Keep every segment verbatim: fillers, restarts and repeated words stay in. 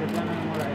कितना नाम हो रहा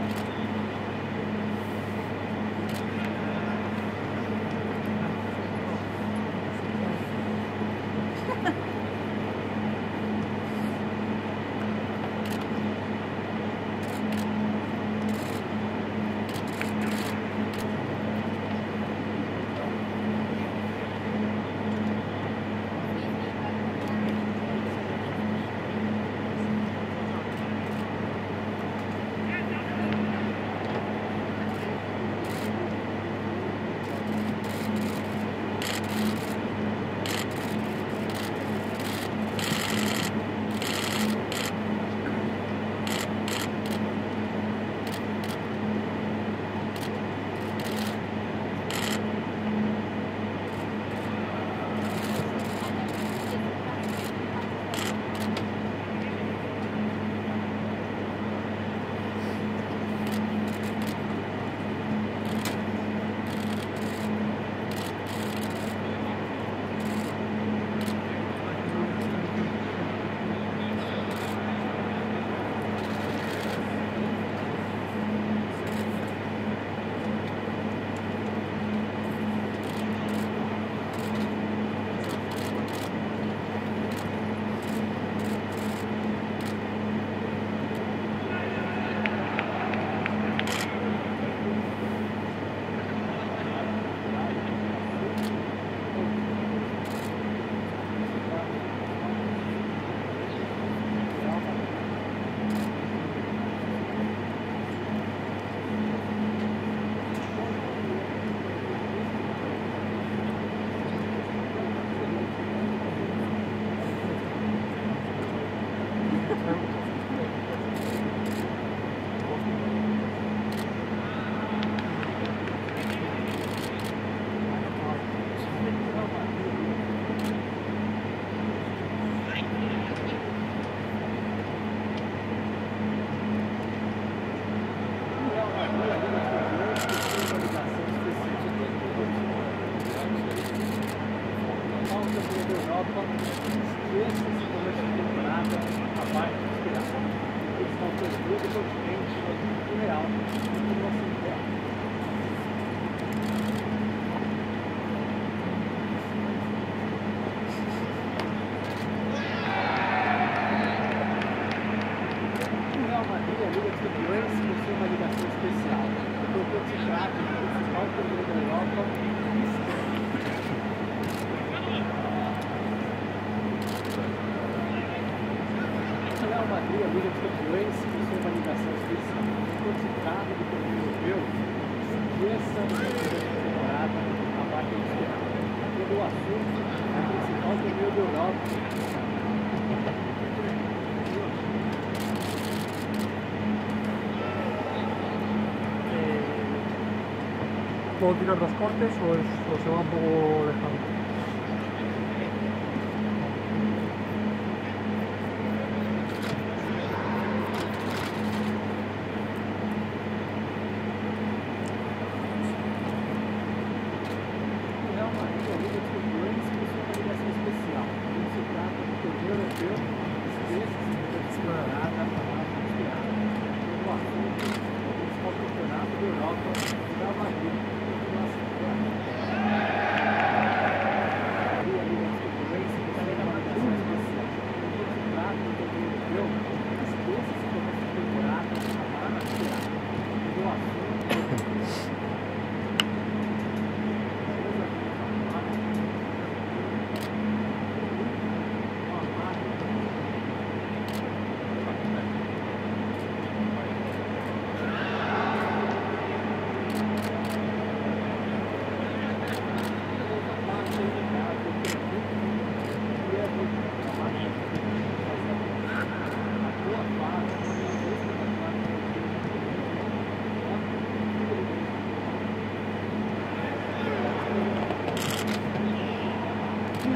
¿Puedo tirar los cortes o, es, o se va un poco dejando?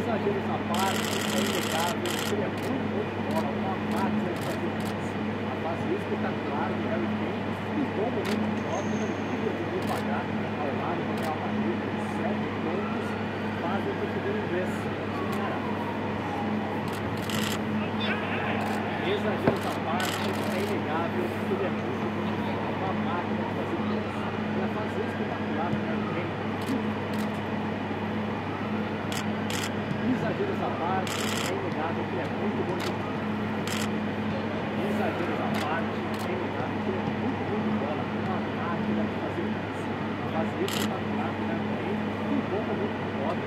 Exagero da parte, é inegável, tudo é muito bom. parte, bem ligado, que é muito bom de bola. Exageros à parte, bem ligado, que é muito bom de bola. Uma máquina de fazer isso. Fazer isso na máquina também, um bom momento de bola.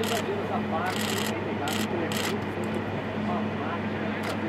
Exageros à parte, bem ligado, que é muito bom de bola. Uma máquina de fazer isso. Fazer isso na máquina também, um bom momento de bola.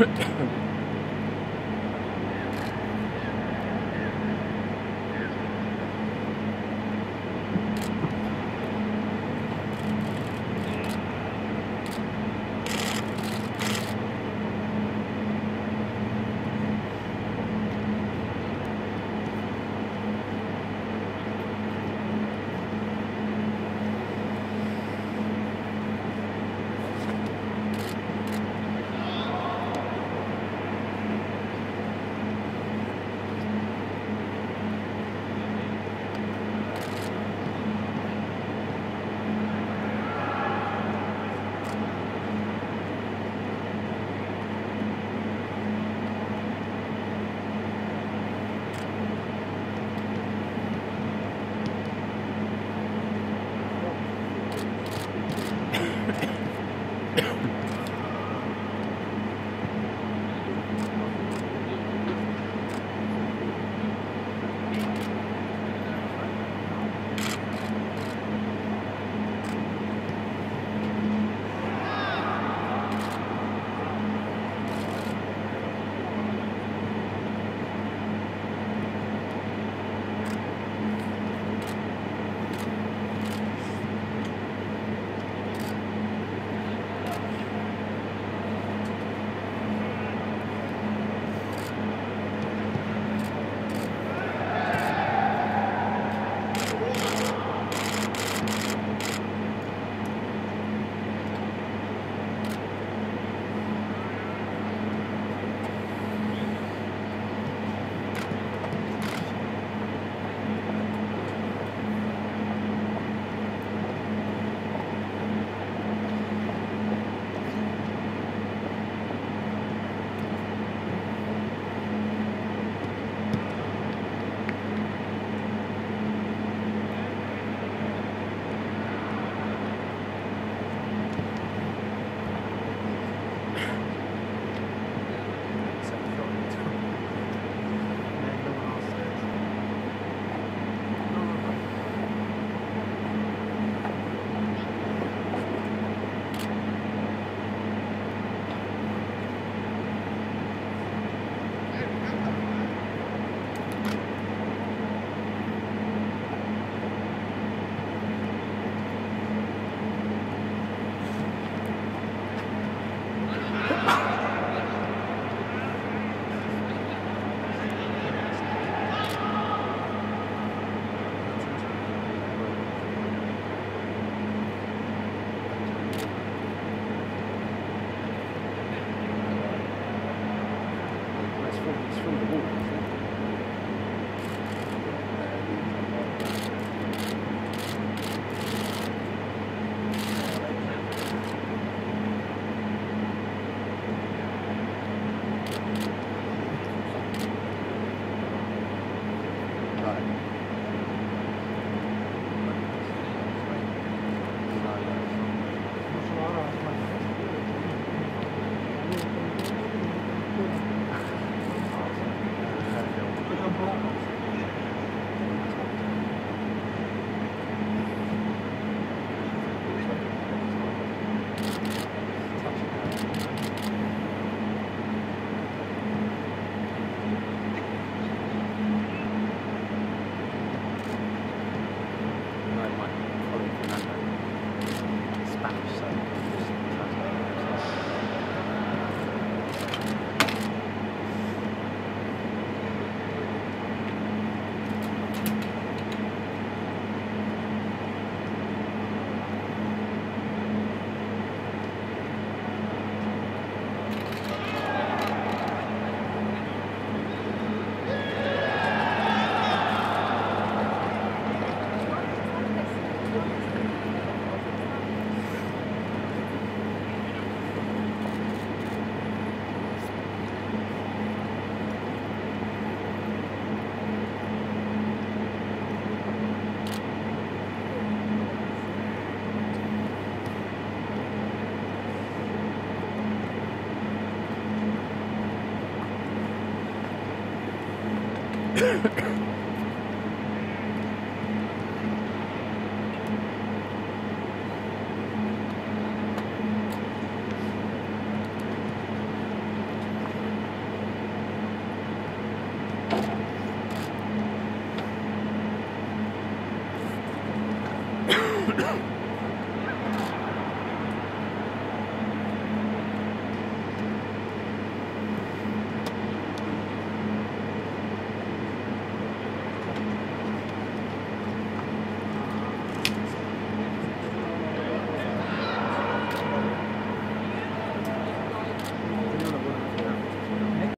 Thank you.